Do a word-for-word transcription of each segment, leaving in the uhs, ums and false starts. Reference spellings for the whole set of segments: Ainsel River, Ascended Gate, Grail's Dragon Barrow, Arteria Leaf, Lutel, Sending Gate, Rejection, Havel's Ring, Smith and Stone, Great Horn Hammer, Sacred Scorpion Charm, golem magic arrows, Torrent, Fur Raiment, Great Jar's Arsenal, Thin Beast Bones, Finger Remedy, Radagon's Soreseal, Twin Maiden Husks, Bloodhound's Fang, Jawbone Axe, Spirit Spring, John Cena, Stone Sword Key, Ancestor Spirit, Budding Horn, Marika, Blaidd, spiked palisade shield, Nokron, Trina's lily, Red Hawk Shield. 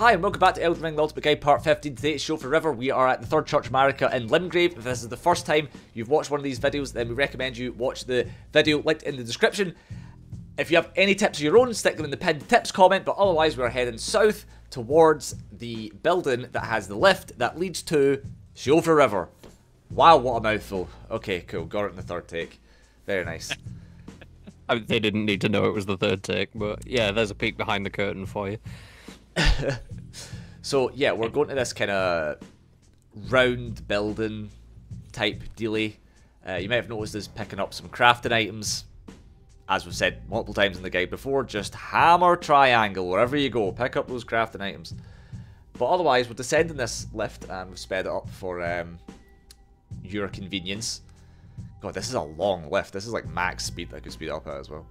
Hi and welcome back to Elden Ring The Ultimate Guide Part fifteen. Today it's Siofra River. We are at the Third Church Marika in Limgrave. If this is the first time you've watched one of these videos, then we recommend you watch the video linked in the description. If you have any tips of your own, stick them in the pinned tips comment, but otherwise we're heading south towards the building that has the lift that leads to Siofra River. Wow, what a mouthful. Okay, cool. Got it in the third take. Very nice. I mean, they didn't need to know it was the third take, but yeah, there's a peek behind the curtain for you. So yeah, we're going to this kind of round building type dealy. Uh, you may have noticed us picking up some crafting items. As we've said multiple times in the guide before, just hammer triangle wherever you go, pick up those crafting items. But otherwise, we're descending this lift and we've sped it up for um, your convenience. God, this is a long lift. This is like max speed that I could speed up at as well.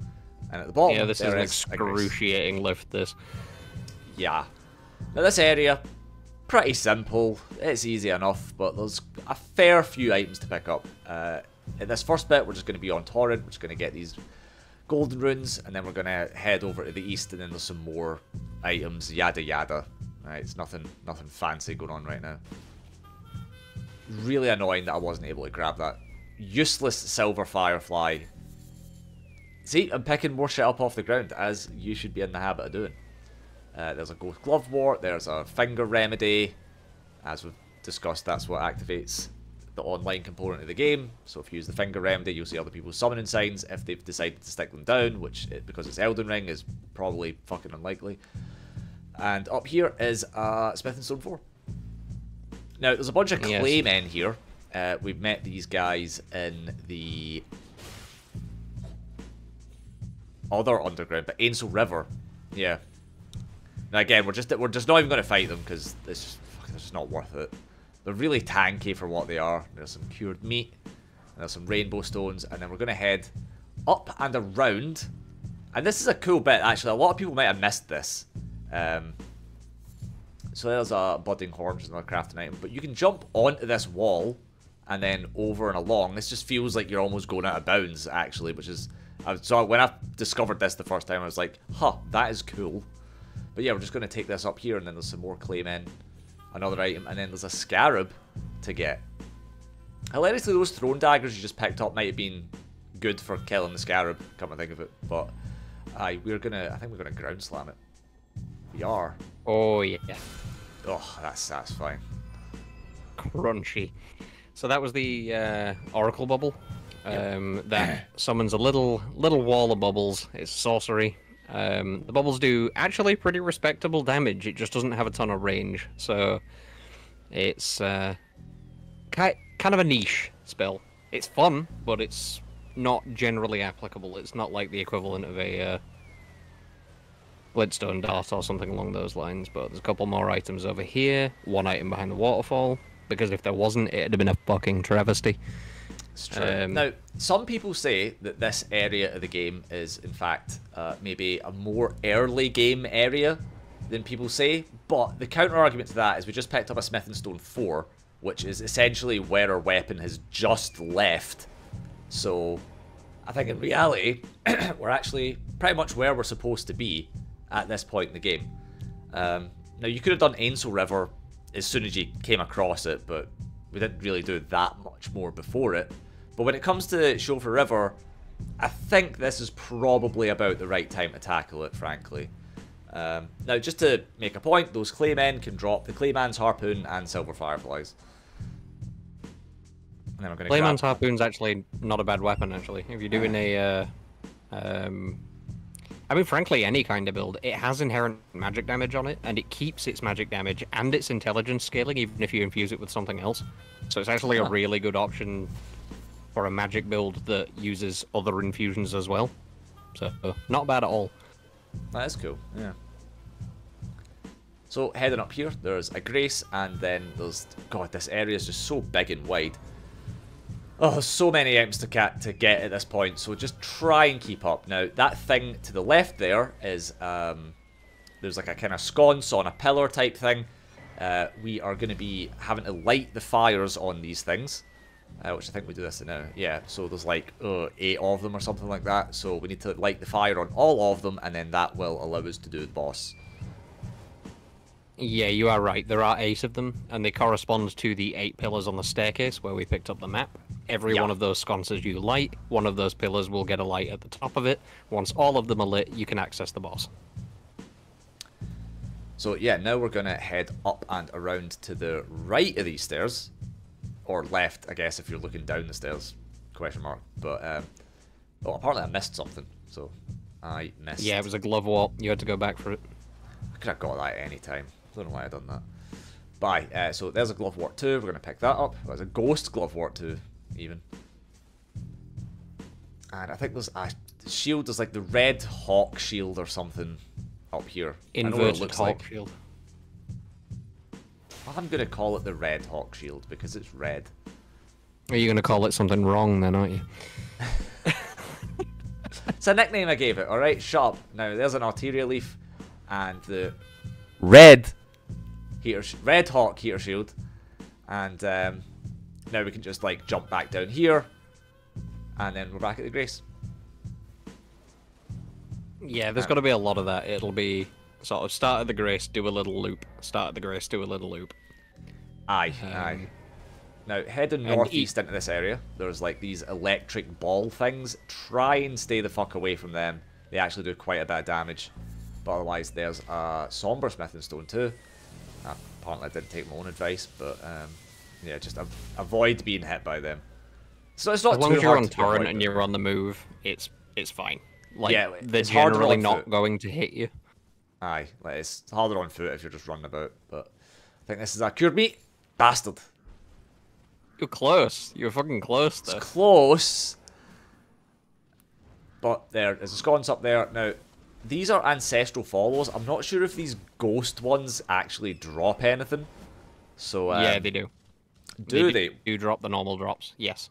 And at the bottom, yeah, this there is an excruciating lift. This. Yeah. Now this area, pretty simple, it's easy enough, but there's a fair few items to pick up. Uh, in this first bit we're just going to be on Torrent, we're just going to get these golden runes, and then we're going to head over to the east, and then there's some more items, yada yada. Right, it's nothing, nothing fancy going on right now. Really annoying that I wasn't able to grab that useless silver firefly. See, I'm picking more shit up off the ground, as you should be in the habit of doing. Uh, there's a Ghost Glove Wart, there's a Finger Remedy. As we've discussed, that's what activates the online component of the game. So if you use the Finger Remedy, you'll see other people's summoning signs if they've decided to stick them down, which, it, because it's Elden Ring, is probably fucking unlikely. And up here is uh, Smith and Stone four. Now, there's a bunch of claymen yes. here. Uh, we've met these guys in the other underground, but Ainsel River. Yeah. Now again, we're just we're just not even going to fight them because it's just fucking it's just not worth it. They're really tanky for what they are. There's some cured meat, and there's some rainbow stones, and then we're going to head up and around. And this is a cool bit actually. A lot of people might have missed this. Um, so there's a Budding Horn, which is another crafting item. But you can jump onto this wall and then over and along. This just feels like you're almost going out of bounds actually, which is I was, so when I discovered this the first time, I was like, huh, that is cool. But yeah, we're just going to take this up here, and then there's some more claymen, another item, and then there's a scarab to get. Hilariously, those thrown daggers you just picked up might have been good for killing the scarab, come to think of it, but uh, we're going to, I think we're going to ground slam it. We are. Oh, yeah. Oh, that's satisfying. Crunchy. So that was the uh, oracle bubble. Yep. Um, that summons a little, little wall of bubbles. It's sorcery. Um, the bubbles do actually pretty respectable damage, it just doesn't have a ton of range, so it's uh, ki kind of a niche spell. It's fun, but it's not generally applicable. It's not like the equivalent of a uh, Leadstone Dart or something along those lines, but there's a couple more items over here, one item behind the waterfall, because if there wasn't, it'd have been a fucking travesty. It's true. Um, now, some people say that this area of the game is, in fact, uh, maybe a more early game area than people say, but the counter-argument to that is we just picked up a Smith and Stone four, which is essentially where our weapon has just left. So, I think in reality, we're actually pretty much where we're supposed to be at this point in the game. Um, now, you could have done Ainsel River as soon as you came across it, but we didn't really do that much more before it. But when it comes to Siofra River, I think this is probably about the right time to tackle it, frankly. Um, now, just to make a point, those claymen can drop the clayman's harpoon and silver fireflies. And then we're gonna clayman's grab... harpoon's actually not a bad weapon, actually. If you're doing a... Uh, um, I mean, frankly, any kind of build. It has inherent magic damage on it, and it keeps its magic damage and its intelligence scaling, even if you infuse it with something else. So it's actually huh. a really good option for a magic build that uses other infusions as well. So, not bad at all. That's cool, yeah. So, heading up here, there's a grace, and then there's... God, this area is just so big and wide. Oh, so many items to, cat to get at this point, so just try and keep up. Now, that thing to the left there is... Um, there's like a kind of sconce on a pillar type thing. Uh, we are going to be having to light the fires on these things. Uh, which I think we do this now. Yeah, so there's like uh, eight of them or something like that. So we need to light the fire on all of them, and then that will allow us to do the boss. Yeah, you are right. There are eight of them, and they correspond to the eight pillars on the staircase where we picked up the map. Every yep. one of those sconces you light, one of those pillars will get a light at the top of it. Once all of them are lit, you can access the boss. So yeah, now we're going to head up and around to the right of these stairs. Or left, I guess, if you're looking down the stairs. Question mark. But, um... well, apparently I missed something, so... I missed. Yeah, it was a glove wart. You had to go back for it. I could have got that at any time. I don't know why I done that. Bye. Uh, so there's a Glove Wart two. We're going to pick that up. There's a Ghost Glove Wart two, even. And I think there's a shield. There's like the Red Hawk Shield or something up here. Inverted Hawk like. Shield. I'm going to call it the Red Hawk Shield because it's red. Are you going to call it something wrong then, aren't you? It's a nickname I gave it, alright? Shut up. Now, there's an Arteria Leaf and the Red heater sh Red Hawk Heater Shield. And um, now we can just, like, jump back down here. And then we're back at the Grace. Yeah, there's um, got to be a lot of that. It'll be sort of start at the Grace, do a little loop. Start at the Grace, do a little loop. Aye, um, aye. Now, heading northeast into this area, there's like these electric ball things. Try and stay the fuck away from them. They actually do quite a bit of damage. But otherwise, there's a Somber Smithing Stone too. Uh, apparently, I didn't take my own advice, but um, yeah, just av avoid being hit by them. So it's not as long too as you're hard on to Torrent and you're on the move, it's it's fine. Like, yeah, they're generally not foot. going to hit you. Aye, like, it's harder on foot if you're just running about. But I think this is a cured meat bastard. You're close. You're fucking close, though. It's close. But there, there's a sconce up there. Now, these are Ancestral Follows. I'm not sure if these ghost ones actually drop anything. So um, yeah, they do. Do they? They do, do drop the normal drops, yes.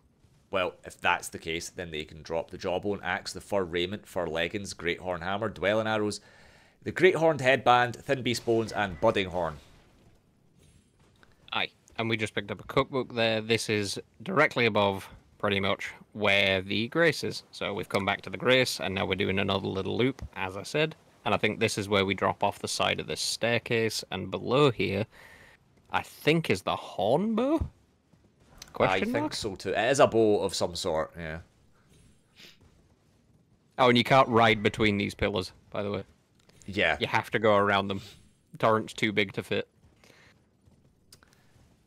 Well, if that's the case, then they can drop the Jawbone Axe, the Fur Raiment, Fur Leggings, Great Horn Hammer, Dwelling Arrows, the Great Horned Headband, Thin Beast Bones, and Budding Horn. Aye. And we just picked up a cookbook there. This is directly above, pretty much, where the Grace is. So we've come back to the Grace, and now we're doing another little loop, as I said. And I think this is where we drop off the side of this staircase, and below here, I think is the hornbow? Question I mark? think so, too. It is a bow of some sort, yeah. Oh, and you can't ride between these pillars, by the way. Yeah. You have to go around them. Torrent's too big to fit.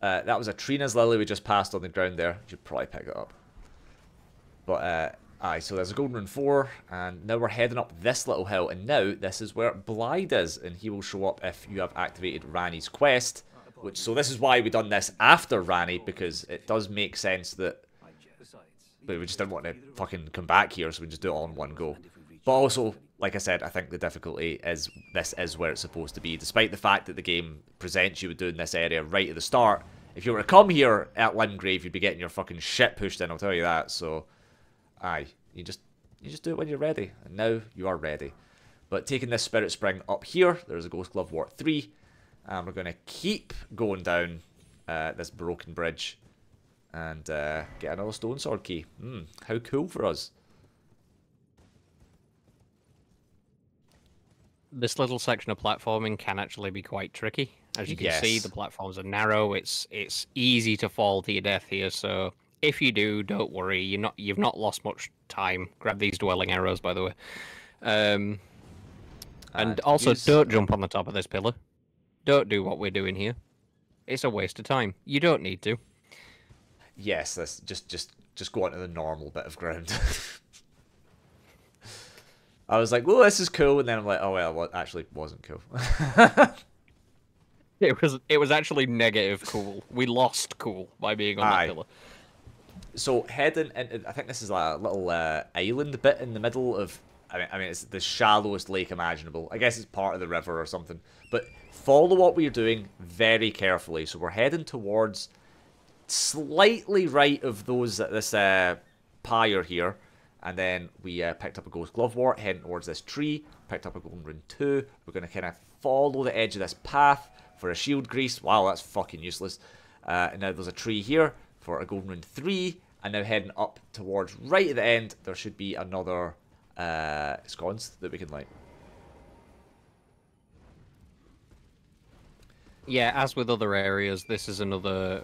Uh, that was a Trina's Lily we just passed on the ground there. You should probably pick it up. But, uh, aye, so there's a Golden Rune four, and now we're heading up this little hill, and now this is where Blaidd is, and he will show up if you have activated Rani's quest, which, so this is why we done this after Rani, because it does make sense that, but we just didn't want to fucking come back here, so we just do it all in one go. But also, like I said, I think the difficulty is this is where it's supposed to be. Despite the fact that the game presents you with doing this area right at the start, if you were to come here at Limgrave, you'd be getting your fucking shit pushed in, I'll tell you that. So, aye, you just you just do it when you're ready. And now you are ready. But taking this Spirit Spring up here, there's a Ghost Glove Wart three. And we're going to keep going down uh, this broken bridge and uh, get another Stone Sword Key. Mm, how cool for us. This little section of platforming can actually be quite tricky. As you can yes. see, the platforms are narrow. It's it's easy to fall to your death here. So if you do, don't worry. You're not you've not lost much time. Grab these Dwelling Arrows, by the way. Um, and, and also, use... don't jump on the top of this pillar. Don't do what we're doing here. It's a waste of time. You don't need to. Yes, let's just just just go onto the normal bit of ground. I was like, well, this is cool, and then I'm like, oh, well, it actually wasn't cool. it was it was actually negative cool. We lost cool by being on Aye. that pillar. So heading into, I think this is like a little uh, island bit in the middle of, I mean, I mean, it's the shallowest lake imaginable. I guess it's part of the river or something. But follow what we're doing very carefully. So we're heading towards slightly right of those this uh, pyre here. And then we uh, picked up a Ghost Glove Wart, heading towards this tree, picked up a Golden Rune two. We're going to kind of follow the edge of this path for a Shield Grease. Wow, that's fucking useless. Uh, and now there's a tree here for a Golden Rune three. And now heading up towards right at the end, there should be another uh, sconce that we can light. yeah, as with other areas, this is another...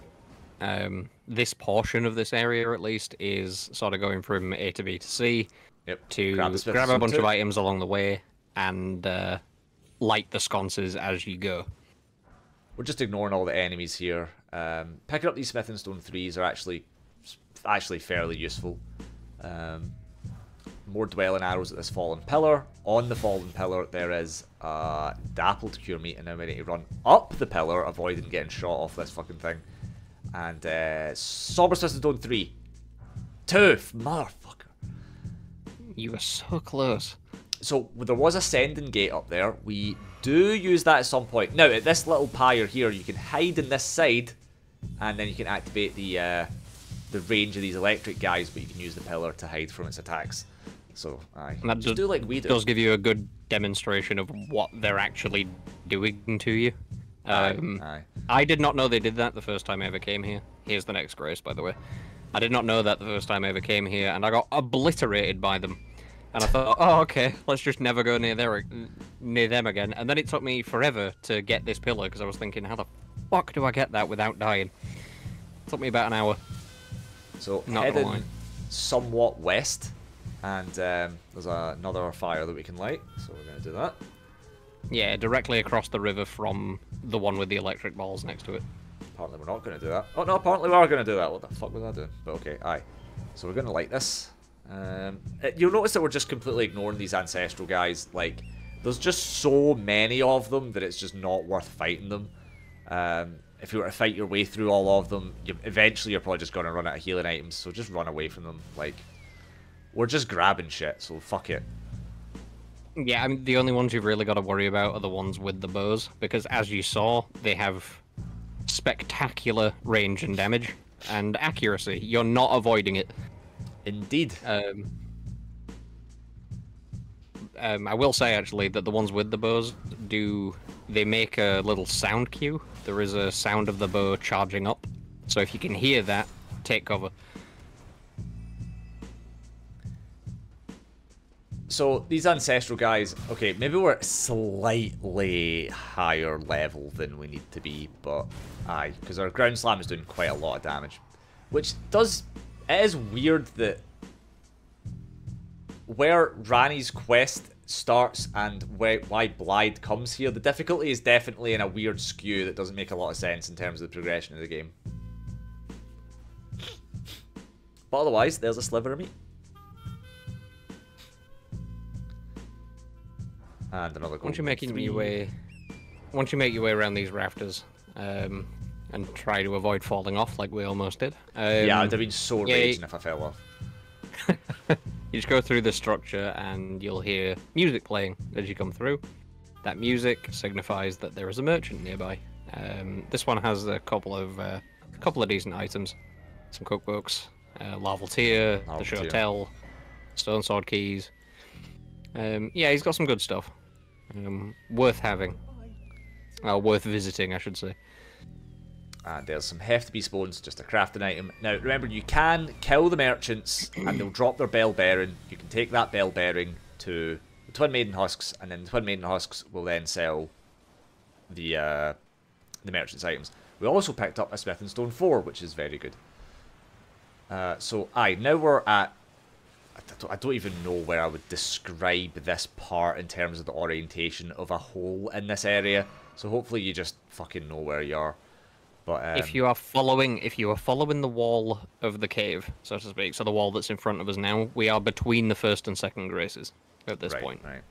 Um, this portion of this area, at least, is sort of going from A to B to C. Yep. To grab, grab a bunch too. of items along the way and uh, light the sconces as you go. We're just ignoring all the enemies here. Um, picking up these Smith and Stone threes are actually actually fairly useful. Um, more Dwelling Arrows at this Fallen Pillar. On the Fallen Pillar, there is a Dapple to cure me, and now we need to run up the pillar, avoiding getting shot off this fucking thing. And uh, Somber Smithing Stone three. Two! Motherfucker. You were so close. So, there was a sending gate up there. We do use that at some point. Now, at this little pyre here, you can hide in this side, and then you can activate the uh, the range of these electric guys, but you can use the pillar to hide from its attacks. So, aye. And that just do like we do. Does give you a good demonstration of what they're actually doing to you. Um, aye, aye. I did not know they did that the first time I ever came here. Here's the next grace, by the way. I did not know that the first time I ever came here, and I got obliterated by them. And I thought, oh, okay, let's just never go near their, near them again. And then it took me forever to get this pillar, because I was thinking, how the fuck do I get that without dying? It took me about an hour. So, not heading somewhat west, and um, there's another fire that we can light, so we're going to do that. Yeah, directly across the river from the one with the electric balls next to it. Apparently we're not going to do that. Oh no, apparently we are going to do that. What the fuck was I doing? But okay, aye. So we're going to light this. Um, you'll notice that we're just completely ignoring these ancestral guys. Like, there's just so many of them that it's just not worth fighting them. Um, if you were to fight your way through all of them, you, eventually you're probably just going to run out of healing items. So just run away from them. Like, we're just grabbing shit, so fuck it. Yeah, I mean, the only ones you've really got to worry about are the ones with the bows, because as you saw, they have spectacular range and damage and accuracy. You're not avoiding it. Indeed. Um, um, I will say, actually, that the ones with the bows do... They make a little sound cue. There is a sound of the bow charging up. So if you can hear that, take cover. So, these Ancestral guys, okay, maybe we're slightly higher level than we need to be, but aye, because our Ground Slam is doing quite a lot of damage. Which does, it is weird that where Rani's quest starts and where, why Blaidd comes here, the difficulty is definitely in a weird skew that doesn't make a lot of sense in terms of the progression of the game. But otherwise, there's a sliver of meat. And another once you make your way, once you make your way around these rafters, um, and try to avoid falling off like we almost did. Um, yeah, I'd have been so yeah, raging if I fell off. You just go through the structure, and you'll hear music playing as you come through. That music signifies that there is a merchant nearby. Um, this one has a couple of uh, a couple of decent items, some cookbooks, uh, Larvaltier, the Chotel, Stone Sword Keys. Um, yeah, he's got some good stuff. Um, worth having. Oh, worth visiting, I should say. And there's some hefty beast bones, just a crafting item. Now, remember, you can kill the merchants, and they'll drop their bell bearing. You can take that bell bearing to the Twin Maiden Husks, and then the Twin Maiden Husks will then sell the uh, the merchants' items. We also picked up a Smith and Stone four, which is very good. Uh, so, aye, now we're at... I don't even know where I would describe this part in terms of the orientation of a hole in this area. So hopefully you just fucking know where you are. But um, if you are following, if you are following the wall of the cave, so to speak, so the wall that's in front of us now, we are between the first and second graces at this right, point. Right.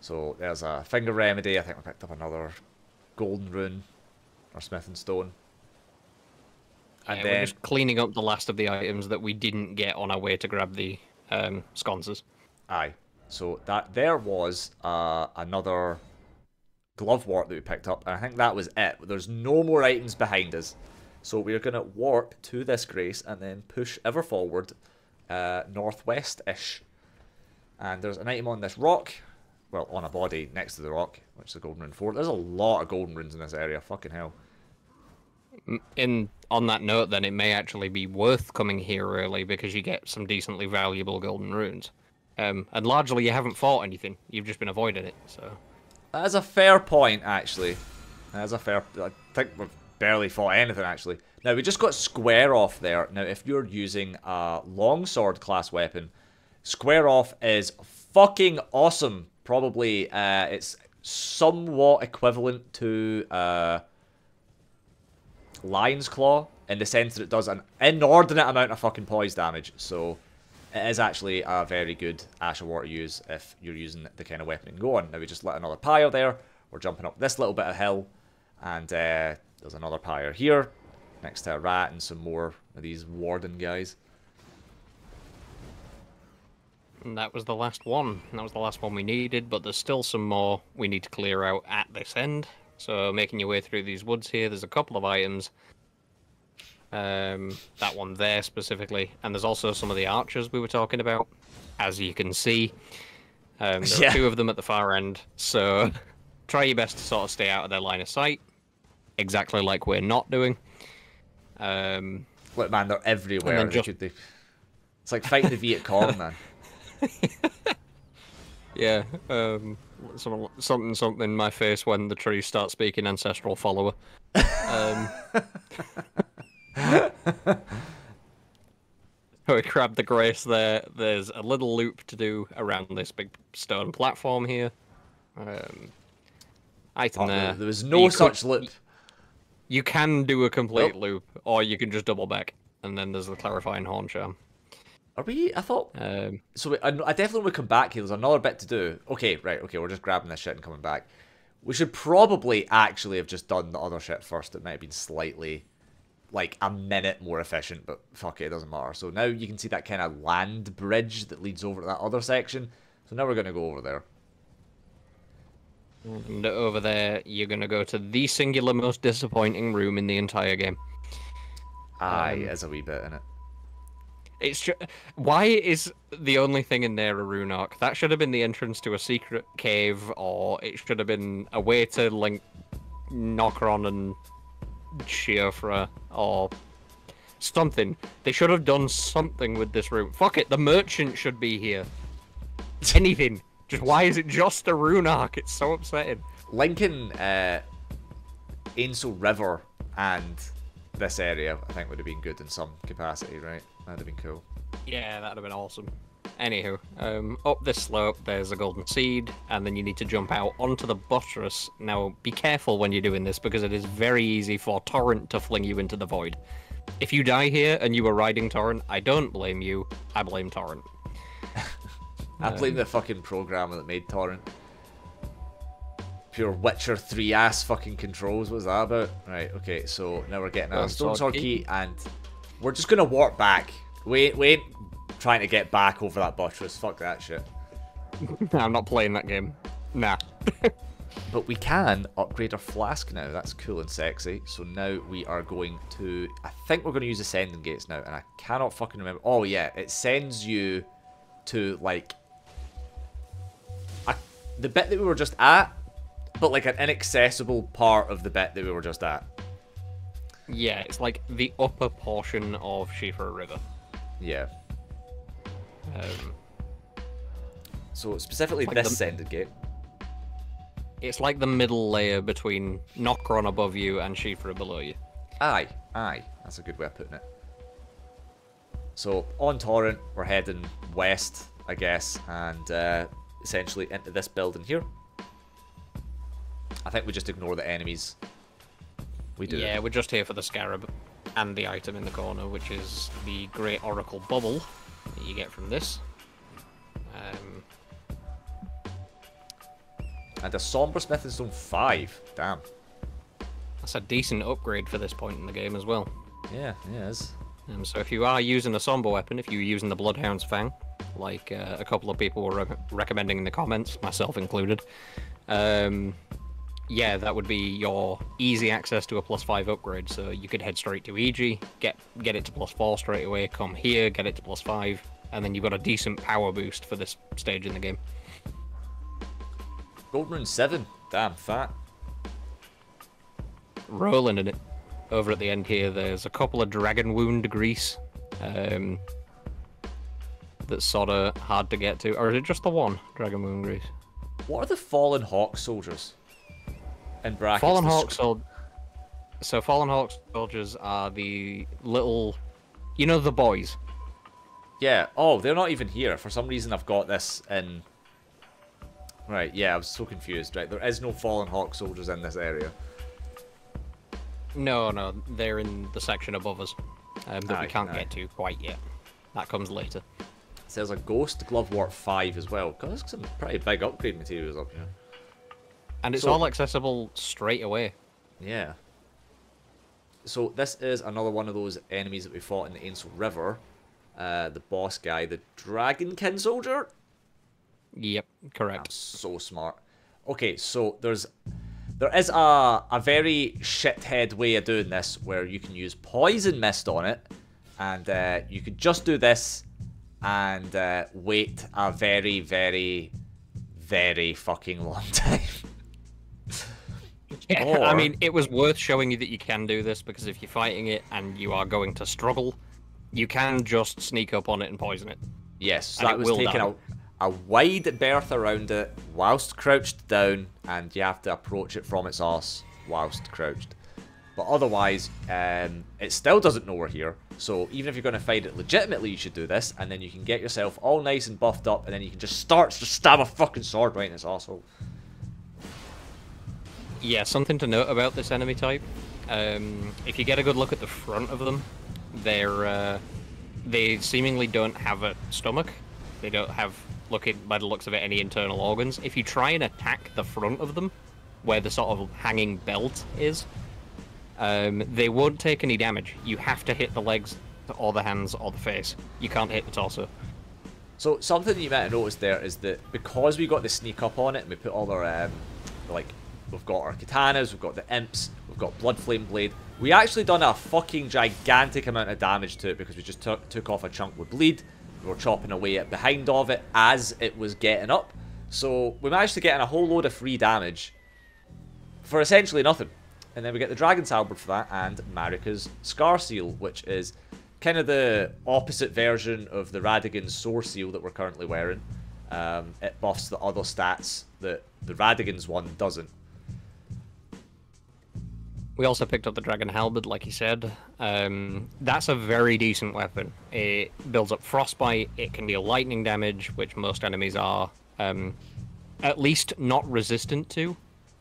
So there's a Finger Remedy. I think we picked up another Golden Rune or Smith and Stone. And yeah, then, we're just cleaning up the last of the items that we didn't get on our way to grab the um, sconces. Aye. So that there was uh, another Glove Wart that we picked up, and I think that was it. There's no more items behind us. So we're going to warp to this grace and then push ever forward uh, northwest-ish. And there's an item on this rock, well, on a body next to the rock, which is a Golden Rune four. There's a lot of Golden Runes in this area, fucking hell. In on that note, then, it may actually be worth coming here early because you get some decently valuable golden runes, um, and largely you haven't fought anything; you've just been avoiding it. So, That is a fair point, actually. That is a fair... I think we've barely fought anything, actually. Now, we just got square off there. Now, if you're using a longsword class weapon, square off is fucking awesome. Probably, uh, it's somewhat equivalent to uh, Lion's Claw, in the sense that it does an inordinate amount of fucking poise damage. So, it is actually a very good Ash of War to use if you're using the kind of weapon it can go on. Now, we just let another pyre there. We're jumping up this little bit of hill. And uh, there's another pyre here, next to a rat and some more of these warden guys. And that was the last one. That was the last one we needed, but there's still some more we need to clear out at this end. So making your way through these woods here, there's a couple of items. Um, that one there specifically. And there's also some of the archers we were talking about, as you can see. Um, there yeah. are two of them at the far end, so try your best to sort of stay out of their line of sight. Exactly like we're not doing. Um, Look, man, they're everywhere. They just... could they... It's like fighting the Viet Cong, man. Yeah, um, something, something in my face when the trees start speaking ancestral follower. Um, we grabbed the grace there. There's a little loop to do around this big stone platform here. Um, item oh, there. There was no you such could, loop. You can do a complete nope. loop, or you can just double back, and then there's the clarifying horn charm. Are we? I thought. Um, so we, I, I definitely would come back here. There's another bit to do. Okay, right. Okay, we're just grabbing this shit and coming back. We should probably actually have just done the other shit first. It might have been slightly, like, a minute more efficient, but fuck it, it doesn't matter. So now you can see that kind of land bridge that leads over to that other section. So now we're going to go over there. And over there, you're going to go to the singular most disappointing room in the entire game. Aye, um, it is a wee bit, innit? It's just, why is the only thing in there a rune arc? That should have been the entrance to a secret cave, or it should have been a way to link Nokron and Siofra, or something. They should have done something with this room. Fuck it, the merchant should be here. Anything. Just why is it just a rune arc? It's so upsetting. Lincoln, uh, Ainsel River, and this area, I think, would have been good in some capacity, right? That'd have been cool. Yeah, that'd have been awesome. Anywho, um, up this slope, there's a golden seed, and then you need to jump out onto the buttress. Now, be careful when you're doing this, because it is very easy for Torrent to fling you into the void. If you die here and you were riding Torrent, I don't blame you, I blame Torrent. I blame um, the fucking programmer that made Torrent. Pure Witcher three ass fucking controls, what's that about? Right, okay, so now we're getting our Stone Sword Key, and we're just gonna warp back. We ain't, we ain't trying to get back over that buttress, fuck that shit. Nah, I'm not playing that game. Nah. But we can upgrade our flask now, that's cool and sexy. So now we are going to, I think we're gonna use Ascending Gates now, and I cannot fucking remember. Oh yeah, it sends you to, like, a, the bit that we were just at, but like an inaccessible part of the bit that we were just at. Yeah, it's like the upper portion of Siofra River. Yeah. Um, so specifically like this the, Ascended Gate. It's like the middle layer between Nokron above you and Siofra below you. Aye, aye. That's a good way of putting it. So on Torrent, we're heading west, I guess, and uh, essentially into this building here. I think we just ignore the enemies. We do. Yeah, we're just here for the scarab and the item in the corner, which is the great oracle bubble that you get from this. Um, and a Somber Smithing Stone five. Damn. That's a decent upgrade for this point in the game as well. Yeah, yeah, it is. Um, so if you are using a somber weapon, if you're using the Bloodhound's Fang, like uh, a couple of people were re recommending in the comments, myself included, um... yeah, that would be your easy access to a plus five upgrade. So you could head straight to E G, get get it to plus four straight away, come here, get it to plus five, and then you've got a decent power boost for this stage in the game. Golden Rune seven, damn fat. Rolling in it. Over at the end here, there's a couple of dragon wound grease. Um, that's sort of hard to get to. Or is it just the one dragon wound grease? What are the Fallen Hawk soldiers? In brackets. Fallen Hawk soldiers. So Fallen Hawk soldiers are the little, you know, the boys. Yeah. Oh, they're not even here. For some reason, I've got this in. Right. Yeah, I was so confused. Right. There is no Fallen Hawk soldiers in this area. No, no, they're in the section above us, um, that aye, we can't aye. get to quite yet. That comes later. So there's a Ghost Glove Wart five as well. God, there's some pretty big upgrade materials up here. And it's so, all accessible straight away. Yeah. So this is another one of those enemies that we fought in the Ainsel River. Uh, the boss guy, the Dragonkin soldier? Yep, correct. I'm so smart. Okay, so there's... There is a, a very shithead way of doing this where you can use Poison Mist on it, and uh, you could just do this and uh, wait a very, very, very fucking long time. Yeah, or, I mean, it was worth showing you that you can do this, because if you're fighting it and you are going to struggle, you can just sneak up on it and poison it. Yes, and that it was taken out. A wide berth around it, whilst crouched down, and you have to approach it from its arse whilst crouched. But otherwise, um, it still doesn't know we're here, so even if you're going to fight it legitimately, you should do this, and then you can get yourself all nice and buffed up, and then you can just start to stab a fucking sword right in its arsehole. Yeah, something to note about this enemy type. Um, if you get a good look at the front of them, they're, uh, they seemingly don't have a stomach. They don't have... looking by the looks of it, any internal organs. If you try and attack the front of them, where the sort of hanging belt is, um, they won't take any damage. You have to hit the legs, or the hands, or the face. You can't hit the torso. So something you might have noticed there is that because we got the sneak up on it, and we put all our, um, like, we've got our katanas, we've got the imps, we've got Bloodflame Blade, we actually done a fucking gigantic amount of damage to it because we just took, took off a chunk with Blaidd. We were chopping away at behind of it as it was getting up. So we managed to get in a whole load of free damage for essentially nothing. And then we get the Dragon's Halberd for that and Marika's Soreseal, which is kind of the opposite version of the Radagon's Soreseal that we're currently wearing. Um, it buffs the other stats that the Radagon's one doesn't. We also picked up the Dragon Halberd, like he said. Um, that's a very decent weapon. It builds up frostbite, it can deal lightning damage, which most enemies are um, at least not resistant to.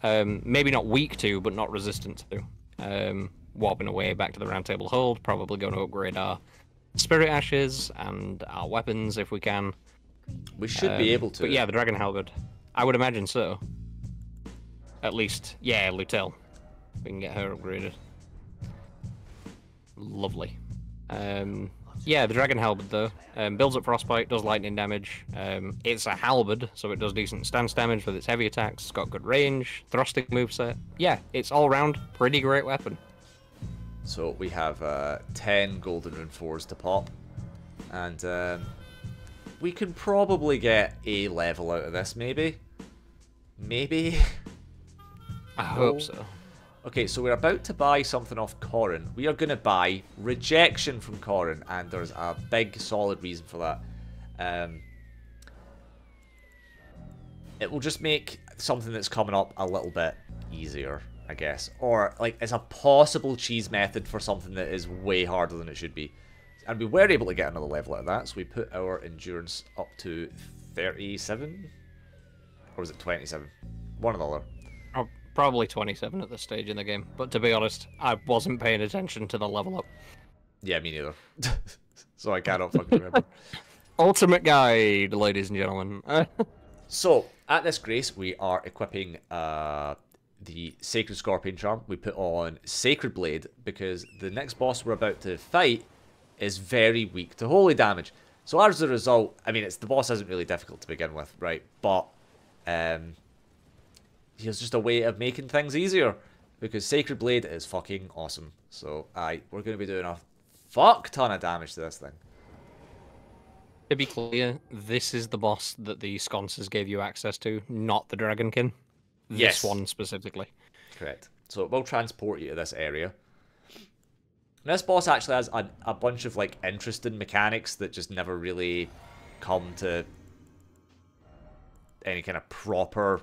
Um, maybe not weak to, but not resistant to. Um, warping away back to the Round Table Hold, probably going to upgrade our Spirit Ashes and our weapons if we can. We should um, be able to. But yeah, the Dragon Halberd. I would imagine so. At least, yeah, Lutel. We can get her upgraded. Lovely. Um, yeah, the Dragon Halberd, though. Um, builds up frostbite, does lightning damage. Um, it's a halberd, so it does decent stance damage with its heavy attacks. It's got good range, thrusting moveset. Yeah, it's all-round pretty great weapon. So we have uh, ten golden rune fours to pop. And um, we can probably get a level out of this, maybe? Maybe? I no. hope so. Okay, so we're about to buy something off Corrin. We are going to buy Rejection from Corrin, and there's a big, solid reason for that. Um, it will just make something that's coming up a little bit easier, I guess. Or, like, it's a possible cheese method for something that is way harder than it should be. And we were able to get another level out of that, so we put our endurance up to thirty-seven? Or was it twenty-seven? One or the other. Probably twenty-seven at this stage in the game, but to be honest, I wasn't paying attention to the level up. Yeah, me neither. So I cannot fucking remember. Ultimate guide, ladies and gentlemen. So, at this grace, we are equipping uh, the Sacred Scorpion Charm. We put on Sacred Blade, because the next boss we're about to fight is very weak to holy damage. So as a result, I mean, it's the boss isn't really difficult to begin with, right? But, um... here's just a way of making things easier, because Sacred Blade is fucking awesome. So, aye, we're going to be doing a fuck ton of damage to this thing. To be clear, this is the boss that the sconces gave you access to, not the Dragonkin. This yes. one specifically. Correct. So it will transport you to this area. And this boss actually has a, a bunch of like interesting mechanics that just never really come to any kind of proper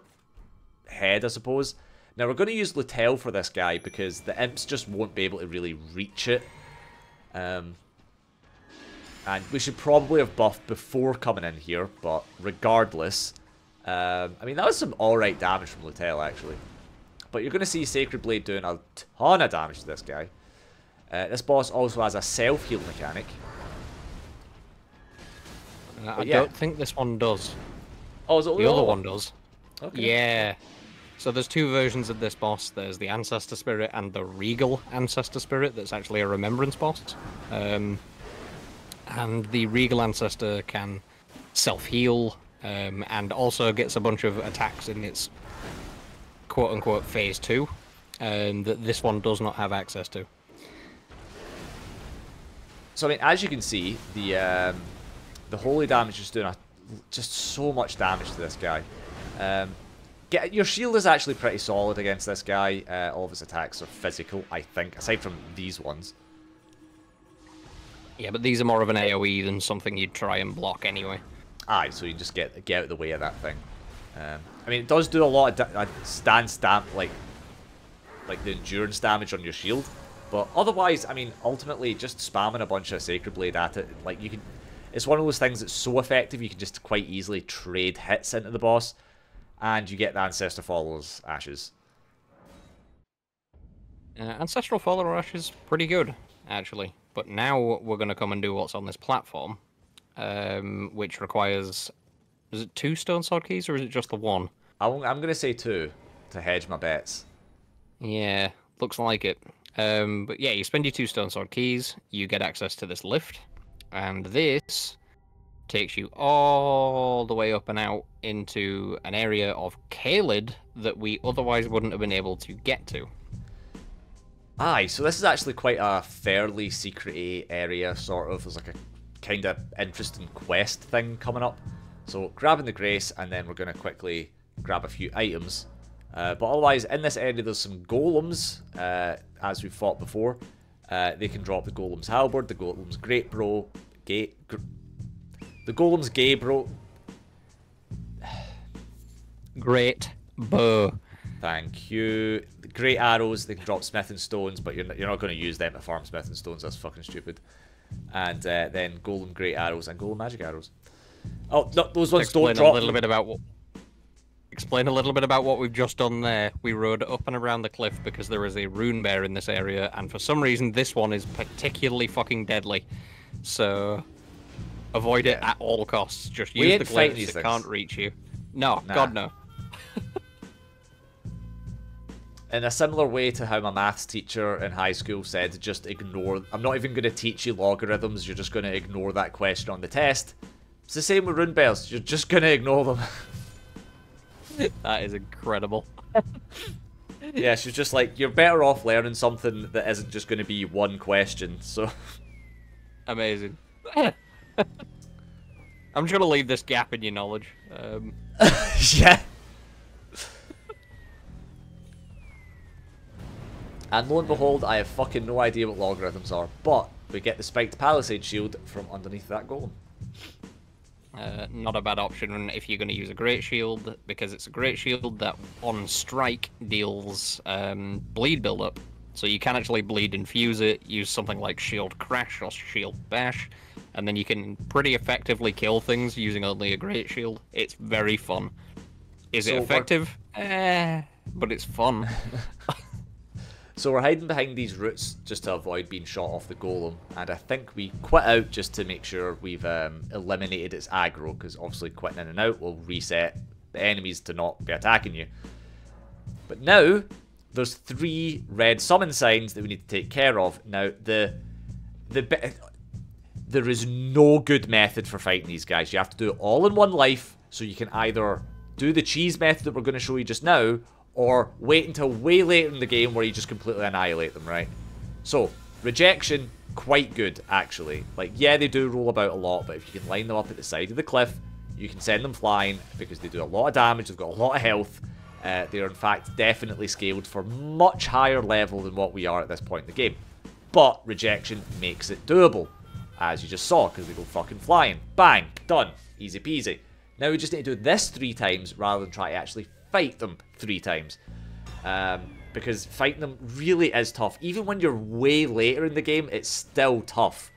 head, I suppose. Now we're going to use Lutel for this guy because the imps just won't be able to really reach it. Um, and we should probably have buffed before coming in here, but regardless. Um, I mean, that was some alright damage from Lutel, actually. But you're going to see Sacred Blade doing a ton of damage to this guy. Uh, this boss also has a self-heal mechanic. Uh, I yeah. don't think this one does. Oh, is it the other one? one does. Okay. Yeah. So there's two versions of this boss. There's the Ancestor Spirit and the Regal Ancestor Spirit that's actually a Remembrance boss. Um, and the Regal Ancestor can self-heal um, and also gets a bunch of attacks in its quote-unquote phase two um, that this one does not have access to. So, I mean, as you can see, the um, the holy damage is doing a, just so much damage to this guy. Um, get, your shield is actually pretty solid against this guy. Uh, all of his attacks are physical, I think, aside from these ones. Yeah, but these are more of an AoE than something you'd try and block anyway. Aye, so you just get, get out of the way of that thing. Um, I mean, it does do a lot of da stand stamp, like, like the endurance damage on your shield. But otherwise, I mean, ultimately, just spamming a bunch of Sacred Blade at it, like, you can... It's one of those things that's so effective, you can just quite easily trade hits into the boss, and you get the Ancestral Follower's Ashes. Uh, Ancestral Follower's Ashes, pretty good, actually. But now we're going to come and do what's on this platform, um, which requires... Is it two Stone Sword Keys, or is it just the one? I'm going to say two, to hedge my bets. Yeah, looks like it. Um, but yeah, you spend your two Stone Sword Keys, you get access to this lift, and this takes you all the way up and out into an area of Caelid that we otherwise wouldn't have been able to get to. Aye, so this is actually quite a fairly secret-y area, sort of. There's like a kind of interesting quest thing coming up. So grabbing the Grace, and then we're going to quickly grab a few items. Uh, but otherwise, in this area, there's some golems, uh, as we've fought before. Uh, they can drop the golem's halberd, the golem's great bow, gay, gr the golem's gay bro, great bow. Thank you. The great arrows. They can drop Smith and Stones, but you're not, you're not going to use them to farm Smith and Stones. That's fucking stupid. And uh, then golem great arrows and golem magic arrows. Oh no, those ones Explain don't drop. A little bit about what. Explain a little bit about what we've just done there. We rode up and around the cliff because there is a rune bear in this area, and for some reason this one is particularly fucking deadly. So avoid yeah. it at all costs. Just we use the glaives that can't reach you. No, nah. God no. In a similar way to how my maths teacher in high school said, just ignore. I'm not even going to teach you logarithms. You're just going to ignore that question on the test. It's the same with rune bears. You're just going to ignore them. That is incredible. Yeah, she's just like, you're better off learning something that isn't just going to be one question, so... Amazing. I'm just going to leave this gap in your knowledge. Um... yeah. And lo and behold, I have fucking no idea what logarithms are, but we get the spiked palisade shield from underneath that golem. Uh, not a bad option if you're going to use a great shield, because it's a great shield that on strike deals um, bleed buildup. So you can actually bleed infuse it, use something like shield crash or shield bash, and then you can pretty effectively kill things using only a great shield. It's very fun. Is so it effective? Eh, but it's fun. So we're hiding behind these roots just to avoid being shot off the golem, and I think we quit out just to make sure we've um, eliminated its aggro, because obviously quitting in and out will reset the enemies to not be attacking you. But now, there's three red summon signs that we need to take care of. Now, the the there is no good method for fighting these guys. You have to do it all in one life, so you can either do the cheese method that we're going to show you just now, or wait until way later in the game where you just completely annihilate them, right? So, rejection, quite good, actually. Like, yeah, they do roll about a lot, but if you can line them up at the side of the cliff, you can send them flying, because they do a lot of damage, they've got a lot of health. Uh, they are, in fact, definitely scaled for much higher level than what we are at this point in the game. But rejection makes it doable, as you just saw, because they go fucking flying. Bang, done, easy peasy. Now we just need to do this three times rather than try to actually fight them three times. Um, because fighting them really is tough. Even when you're way later in the game, it's still tough.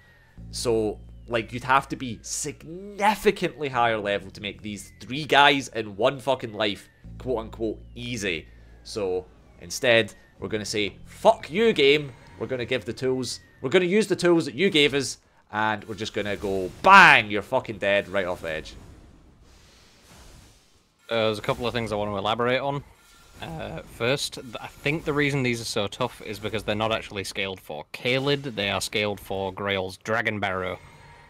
So, like, you'd have to be significantly higher level to make these three guys in one fucking life, quote-unquote, easy. So, instead, we're going to say, fuck you, game. We're going to give the tools. We're going to use the tools that you gave us, and we're just going to go, bang, you're fucking dead right off the edge. Uh, there's a couple of things I want to elaborate on. Uh, first, I think the reason these are so tough is because they're not actually scaled for Caelid, they are scaled for Grail's Dragon Barrow,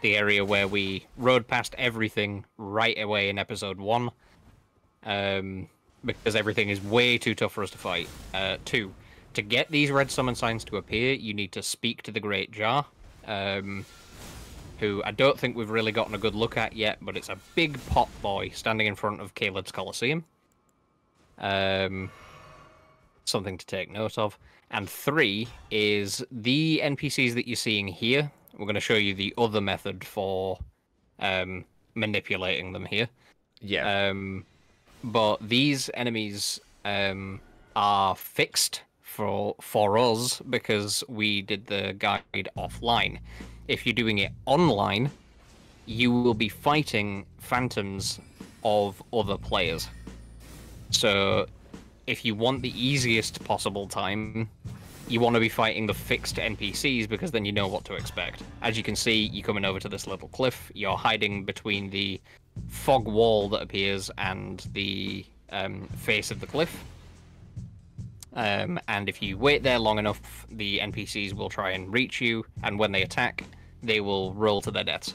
the area where we rode past everything right away in episode one, um, because everything is way too tough for us to fight. Uh, two, to get these red summon signs to appear, you need to speak to the Great Jar, um, who I don't think we've really gotten a good look at yet, but it's a big pot boy standing in front of Caelid's Colosseum. Um, something to take note of. And three is the N P Cs that you're seeing here. We're going to show you the other method for um, manipulating them here. Yeah. Um, but these enemies um, are fixed for for us because we did the guide offline. If you're doing it online, you will be fighting phantoms of other players. So, if you want the easiest possible time, you want to be fighting the fixed N P Cs because then you know what to expect. As you can see, you're coming over to this little cliff, you're hiding between the fog wall that appears and the um, face of the cliff. Um, and if you wait there long enough, the N P Cs will try and reach you, and when they attack, they will roll to their deaths.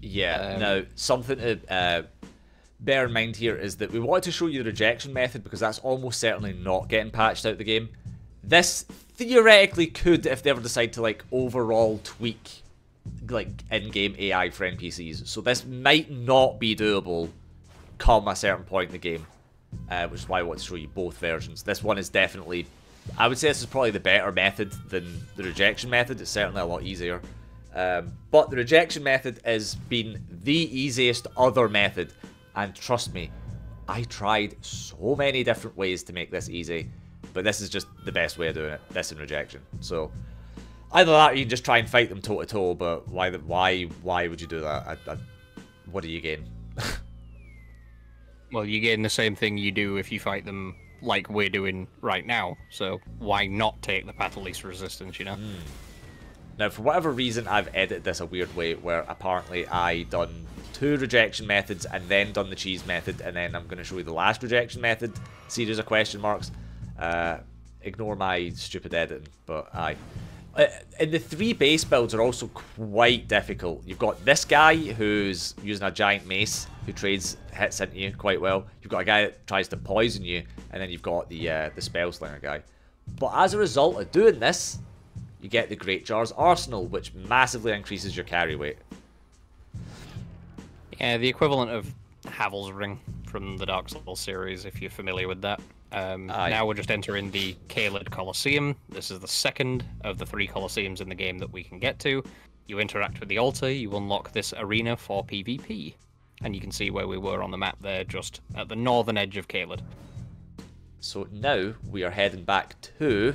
Yeah, um, now, something to... Uh... bear in mind here is that we wanted to show you the rejection method because that's almost certainly not getting patched out of the game. This theoretically could, if they ever decide to like overall tweak like in-game A I for N P Cs. So this might not be doable come a certain point in the game, uh, which is why I want to show you both versions. This one is definitely, I would say this is probably the better method than the rejection method. It's certainly a lot easier. Um, but the rejection method has been the easiest other method. And trust me, I tried so many different ways to make this easy, but this is just the best way of doing it, this and rejection. So, either that or you can just try and fight them toe-to-toe, but why the, why, why would you do that? I, I, what do you gain? Well, you gain the same thing you do if you fight them like we're doing right now, so why not take the path of least resistance, you know? Mm. Now, for whatever reason, I've edited this a weird way where apparently I done two rejection methods and then done the cheese method, and then I'm going to show you the last rejection method, series of question marks. Uh, ignore my stupid editing, but aye. Uh, and the three base builds are also quite difficult. You've got this guy who's using a giant mace, who trades hits into you quite well. You've got a guy that tries to poison you, and then you've got the, uh, the spellslinger guy. But as a result of doing this, you get the Great Jar's Arsenal, which massively increases your carry weight. Yeah, the equivalent of Havel's Ring from the Dark Souls series, if you're familiar with that. Um, uh, now we're just entering the Caelid Colosseum. This is the second of the three Colosseums in the game that we can get to. You interact with the altar, you unlock this arena for PvP. And you can see where we were on the map there, just at the northern edge of Caelid. So now we are heading back to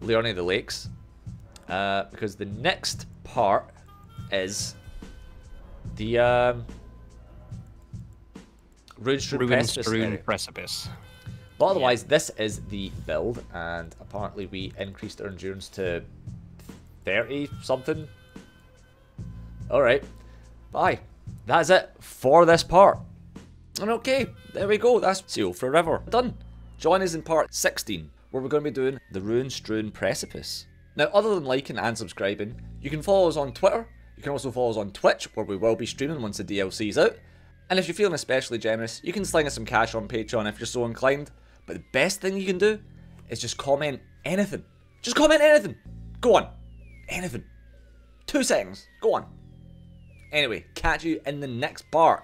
Leone of the Lakes. Uh, because the next part is the um, Ruined Strewn Precipice. Precipice. But otherwise, yeah. This is the build, and apparently we increased our endurance to thirty something. Alright, bye. That's it for this part. And okay, there we go. That's Siofra River. Done. Join us in part sixteen, where we're going to be doing the Ruined Strewn Precipice. Now, other than liking and subscribing, you can follow us on Twitter, you can also follow us on Twitch, where we will be streaming once the D L C's out, and if you're feeling especially generous, you can sling us some cash on Patreon if you're so inclined, but the best thing you can do is just comment anything. Just comment anything! Go on! Anything. Two seconds. Go on. Anyway, catch you in the next part.